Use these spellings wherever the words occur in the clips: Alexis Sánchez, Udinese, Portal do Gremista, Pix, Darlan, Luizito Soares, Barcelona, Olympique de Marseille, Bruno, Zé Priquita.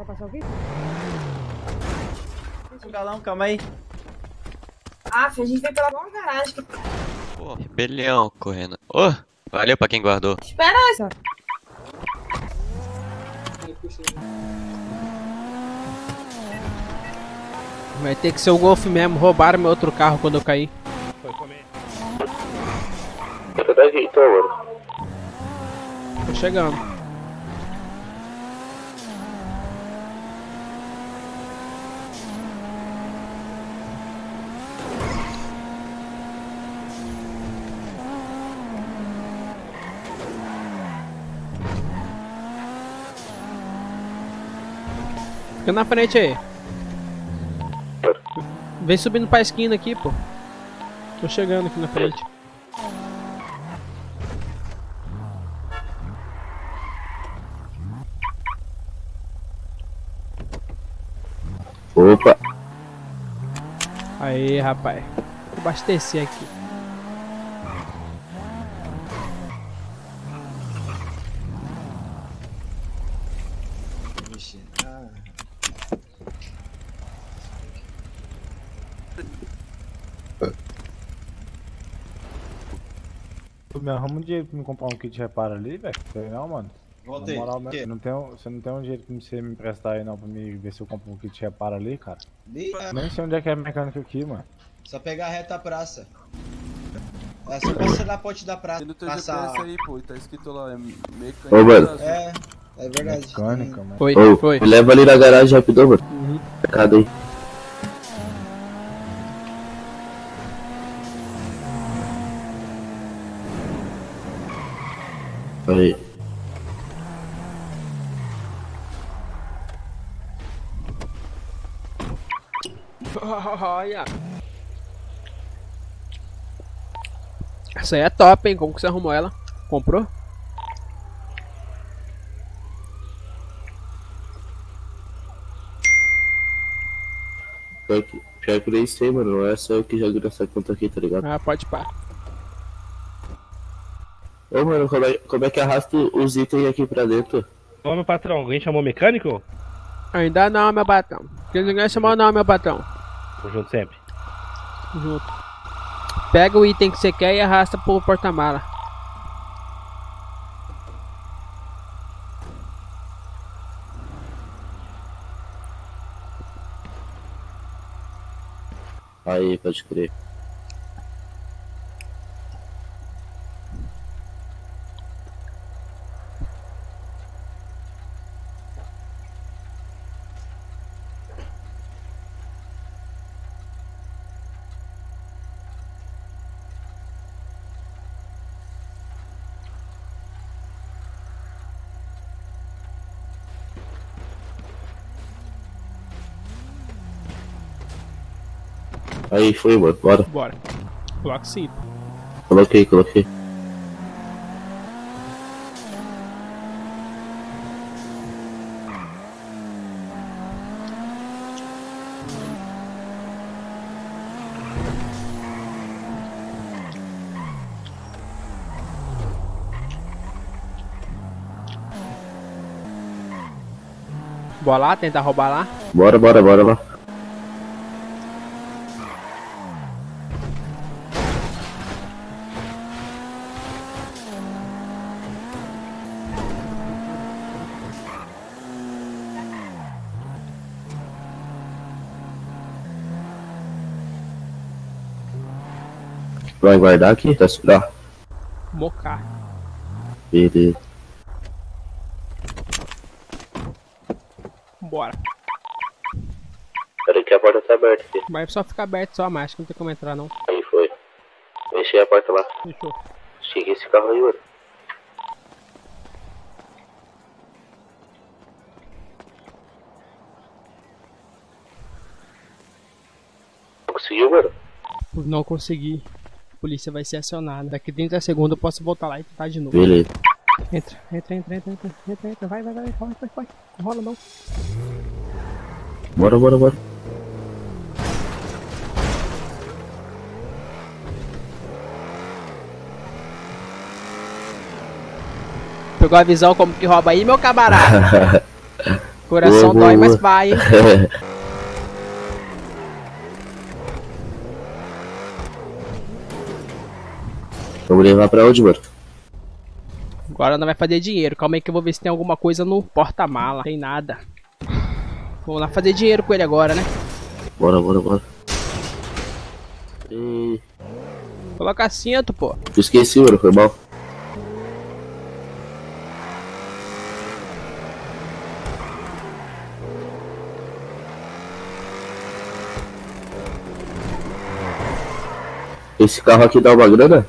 Vai passar o quê? Um galão, calma aí. Ah, a gente veio pela mão na garagem. Pô, rebelião correndo. Oh, valeu pra quem guardou. Espera essa. Vai ter que ser o Golf mesmo, roubaram meu outro carro quando eu caí. Foi comer. Você tá jeito, mano. Tô chegando. Fica na frente aí. Vem subindo pra esquina aqui, pô. Tô chegando aqui na frente. Opa! Aí, rapaz. Vou abastecer aqui. Me arruma um dinheiro pra me comprar um kit de reparo ali, velho. Não, mano. Voltei. Na moral, que? Você não tem um jeito pra você me emprestar aí não, pra me ver se eu compro um kit de reparo ali, cara? Nem sei onde é que é mecânico aqui, mano. Só pegar a reta praça. É só passar na ponte da praça. Tem no teu GPS aí, pô, tá escrito lá, é mecânico. Ô, mano. É verdade. Mecânica, mano. Foi. Me leva ali na garagem rapidão, mano. Uhum. Cadê aí? Aí. Olha. Essa aí é top, hein? Como que você arrumou ela? Comprou? Pior que nem sei, mano. Essa é o que já dura essa conta aqui, tá ligado? Ah, pode pá. Ô, mano, como é que arrasta os itens aqui pra dentro? Ô, meu patrão, alguém chamou mecânico? Ainda não, meu patrão. Ninguém chamou não, meu patrão. Tô junto sempre. Junto. Pega o item que você quer e arrasta pro porta-mala. Aí, pode crer. Aí foi, mano, bora. Bora. Coloca sim. Coloquei. Bora lá, tentar roubar lá. Bora lá. Vai guardar aqui? Tá segurar? Mocar. Beleza. Bora. Peraí que a porta tá aberta aqui. Vai só ficar aberto só a máscara, não tem como entrar não. Aí foi. Fechei a porta lá. Fechou. Cheguei esse carro aí, mano. Conseguiu, mano? Não consegui. A polícia vai ser acionada. Daqui 30 segundos eu posso voltar lá e tentar de novo. Beleza. Entra. Vai. Corre. Não rola não. Bora. Pegou a visão como que rouba aí, meu camarada? Coração dói, mas vai. Vamos levar pra onde, mano? Agora não vai fazer dinheiro. Calma aí que eu vou ver se tem alguma coisa no porta-mala. Tem nada. Vamos lá fazer dinheiro com ele agora, né? Bora, bora, bora. Coloca assento, pô. Esqueci, mano. Foi mal. Esse carro aqui dá uma grana?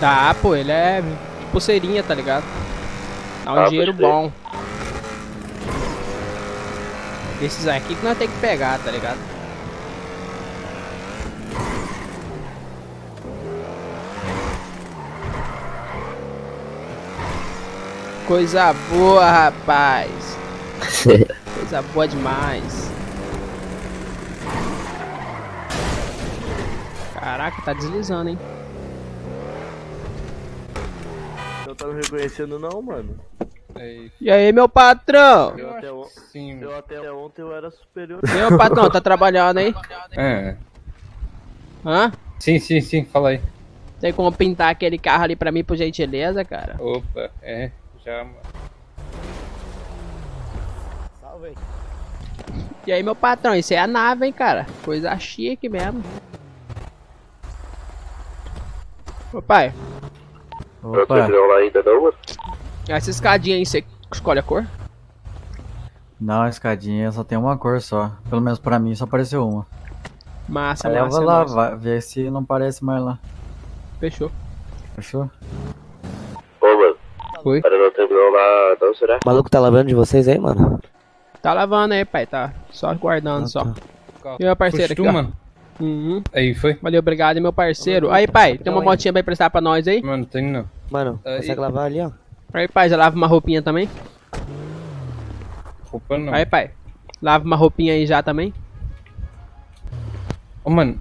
Dá, pô, ele é de pulseirinha, tá ligado? Dá um dinheiro bom. Esses aqui que nós temos que pegar, tá ligado? Coisa boa, rapaz. Coisa boa demais. Caraca, tá deslizando, hein? Eu não tá me reconhecendo não, mano. E aí, meu patrão? Eu até ontem eu era superior. Meu patrão, tá trabalhando aí? É. Hã? Sim, sim, sim, fala aí. Tem como pintar aquele carro ali pra mim, por gentileza, cara? Opa, é, já... Salve. E aí, meu patrão, isso é a nave, hein, cara? Coisa chique mesmo. Ô pai. Opa. Essa escadinha aí, você escolhe a cor? Não, a escadinha só tem uma cor só. Pelo menos pra mim só apareceu uma. Massa, massa. Leva lá, vai ver se não aparece mais lá. Fechou. Fechou? Ô, mano. Oi? Para não terminar lá, não será? O maluco tá lavando de vocês aí, mano? Tá lavando aí, pai. Tá só guardando, ah, só. Tá. E meu parceiro aqui, ó. Uhum. Aí foi. Valeu, obrigado, meu parceiro. Aí, pai, tem uma motinha pra emprestar pra nós aí? Mano, tem não. Mano, consegue lavar ali, ó. Aí, pai, já lava uma roupinha também? Roupa não. Aí, pai, lava uma roupinha aí já também? Ô, mano.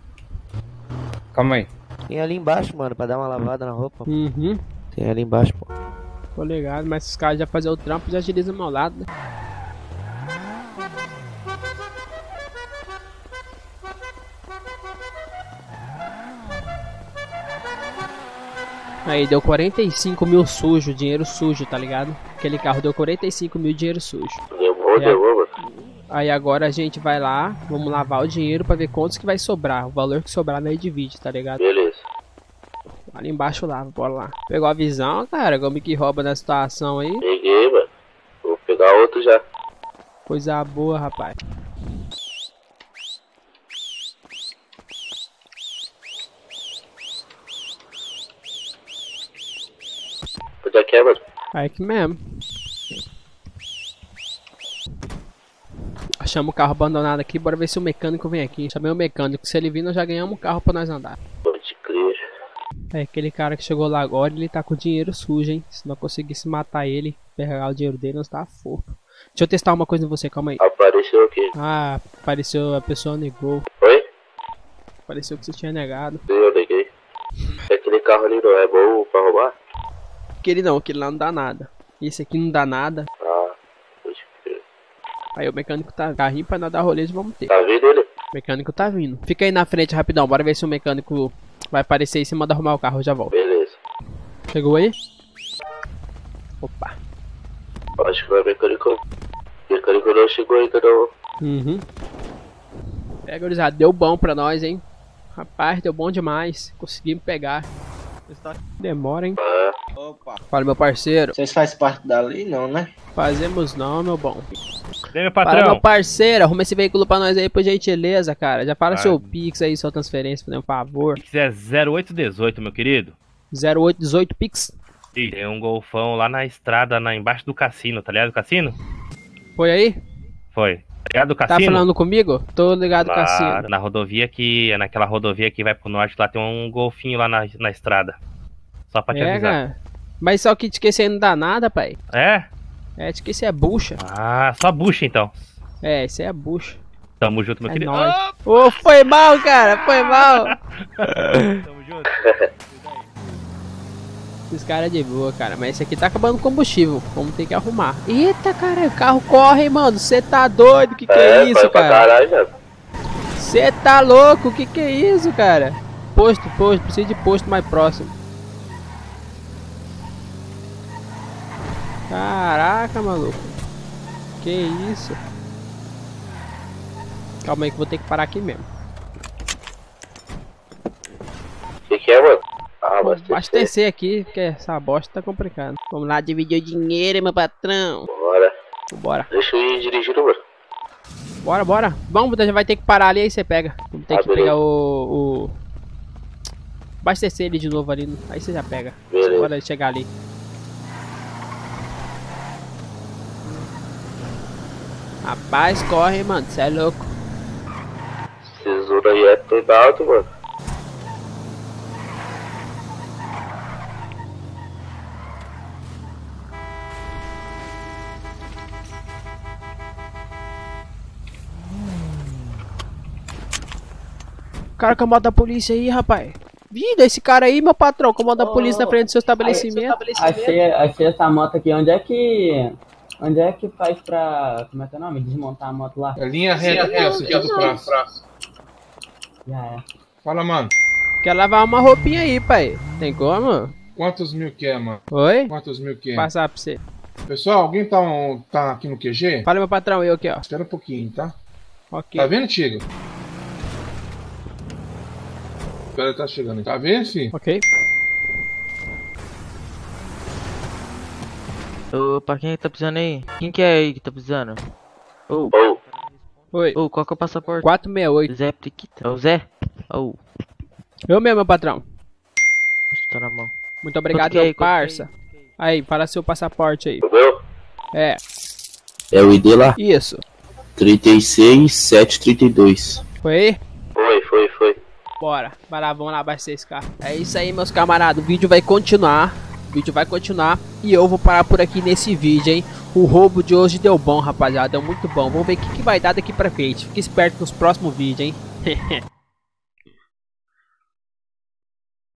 Calma aí. Tem ali embaixo, mano, pra dar uma lavada na roupa. Uhum. Tem ali embaixo, pô. Tô ligado, mas esses caras já faziam o trampo, já agilizam o meu lado, né? Aí, deu 45 mil sujo, dinheiro sujo, tá ligado? Aquele carro deu 45 mil dinheiro sujo. Deu bom. Aí agora a gente vai lá, vamos lavar o dinheiro pra ver quantos que vai sobrar. O valor que sobrar nós divide, tá ligado? Beleza. Ali embaixo lava, bora lá. Pegou a visão, cara? Como que rouba na situação aí? Peguei, mano. Vou pegar outro já. Coisa boa, rapaz. Aí que mesmo. Achamos o carro abandonado aqui, bora ver se o mecânico vem aqui. Chamei o mecânico, se ele vir nós já ganhamos um carro pra nós andar. Pode crer. É, aquele cara que chegou lá agora, ele tá com dinheiro sujo, hein. Se não conseguisse matar ele, pegar o dinheiro dele, nós tá fofo. Deixa eu testar uma coisa em você, calma aí. Apareceu o quê? Ah, apareceu, a pessoa negou. Oi? Apareceu que você tinha negado. Eu neguei. Aquele carro ali não é bom pra roubar? Aquele não, aquele lá não dá nada. Esse aqui não dá nada. Ah, pode crer. Aí o mecânico tá carrinho pra nadar rolês, vamos ter. Tá vindo ele? O mecânico tá vindo. Fica aí na frente rapidão, bora ver se o mecânico vai aparecer e se manda arrumar o carro, eu já volto. Beleza. Chegou aí? Opa. Acho que vai mecânico. O mecânico não chegou ainda não. Uhum. Pega, gurizada, deu bom pra nós, hein. Rapaz, deu bom demais. Conseguimos pegar. Demora, hein? Opa. Fala, meu parceiro. Vocês fazem parte dali, não, né? Fazemos não, meu bom. E aí, meu patrão? Fala, meu parceiro. Arruma esse veículo pra nós aí, por gentileza, cara. Já fala seu Pix aí, sua transferência, por favor. Pix é 0818, meu querido. 0818 Pix? Sim, tem um golfão lá na estrada, lá embaixo do cassino, tá ligado? Cassino? Foi aí? Foi. Ligado, tá falando comigo? Tô ligado, claro, cassino. Na rodovia que... Naquela rodovia que vai pro norte, lá tem um golfinho lá na estrada. Só pra te avisar. Cara. Mas só que te esquecer não dá nada, pai. É? É, te esquecer é bucha. Ah, só bucha então. É, isso aí é bucha. Tamo junto, meu querido. Ô, foi mal, cara, foi mal. Tamo junto. Esses caras é de boa, cara. Mas esse aqui tá acabando o combustível. Vamos ter que arrumar. Eita, cara, o carro corre, mano. Você tá doido? Que é isso, cara? Você tá louco? Que é isso, cara? Posto. Preciso de posto mais próximo. Caraca, maluco. Que isso? Calma aí que vou ter que parar aqui mesmo. Que é, mano? Ah, abastecer aqui, porque essa bosta tá complicada. Vamos lá dividir o dinheiro, meu patrão. Bora. Bora. Deixa eu ir dirigindo, mano. Bora. Vamos, já vai ter que parar ali, aí você pega. Vamos ter que pegar o... Abastecer ele de novo ali, aí você já pega. Beleza. Bora chegar ali. Rapaz, corre, mano, você é louco. Tesoura aí é todo alto, mano. Cara com a moto da polícia aí, rapaz. Vida, esse cara aí, meu patrão, com a moto da polícia na frente do seu estabelecimento. Achei essa moto aqui. Onde é que faz pra... Como é que é o nome? Desmontar a moto lá. É linha reta, sentido praça. Já é. Fala, mano. Quer lavar uma roupinha aí, pai. Tem como? Quantos mil que é, mano? Oi? Quantos mil que é? Passar pra você. Pessoal, alguém tá aqui no QG? Fala, meu patrão, eu aqui, ó. Espera um pouquinho, tá? Ok. Tá vendo, Tigo? O cara tá chegando, tá vendo, filho? Ok. Opa, quem é que tá precisando aí? Quem que é aí que tá precisando? Oi. Qual que é o passaporte? 468. Zé Priquita. É o Zé? Eu mesmo, meu patrão. Tô na mão. Muito obrigado, meu parça. Aí, para seu passaporte aí. Entendeu? É. É o ID lá? Isso. 36732. Foi? Foi. Bora, vai lá, vamos lá abastecer esse carro. É isso aí, meus camaradas, o vídeo vai continuar. E eu vou parar por aqui nesse vídeo, hein. O roubo de hoje deu bom, rapaziada, deu muito bom. Vamos ver o que vai dar daqui pra frente. Fique esperto nos próximos vídeos, hein.